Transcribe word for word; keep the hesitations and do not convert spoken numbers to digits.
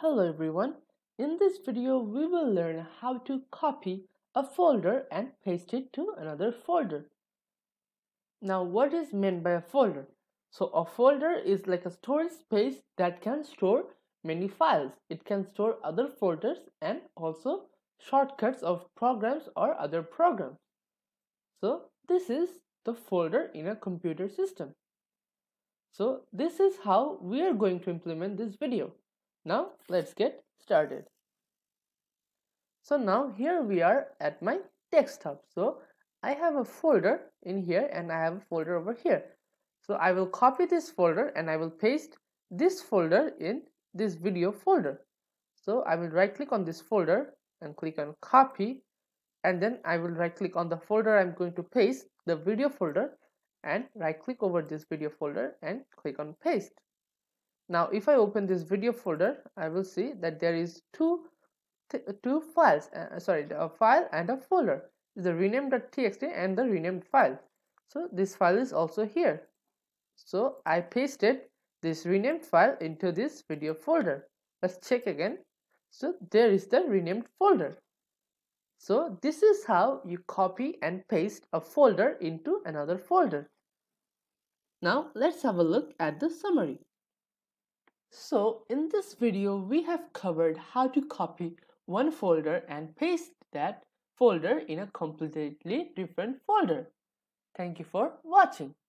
Hello everyone, in this video we will learn how to copy a folder and paste it to another folder. Now what is meant by a folder? So a folder is like a storage space that can store many files. It can store other folders and also shortcuts of programs or other programs. So this is the folder in a computer system. So this is how we are going to implement this video. Now let's get started. So now here we are at my desktop. So I have a folder in here and I have a folder over here. So I will copy this folder and I will paste this folder in this video folder. So I will right click on this folder and click on copy, and then I will right click on the folder I'm going to paste, the video folder, and right click over this video folder and click on paste. Now if I open this video folder, I will see that there is two two files, uh, sorry, a file and a folder, the rename dot t x t and the renamed file. So this file is also here. So I pasted this renamed file into this video folder. Let's check again. So there is the renamed folder. So this is how you copy and paste a folder into another folder. Now let's have a look at the summary. So in this video we have covered how to copy one folder and paste that folder in a completely different folder. Thank you for watching.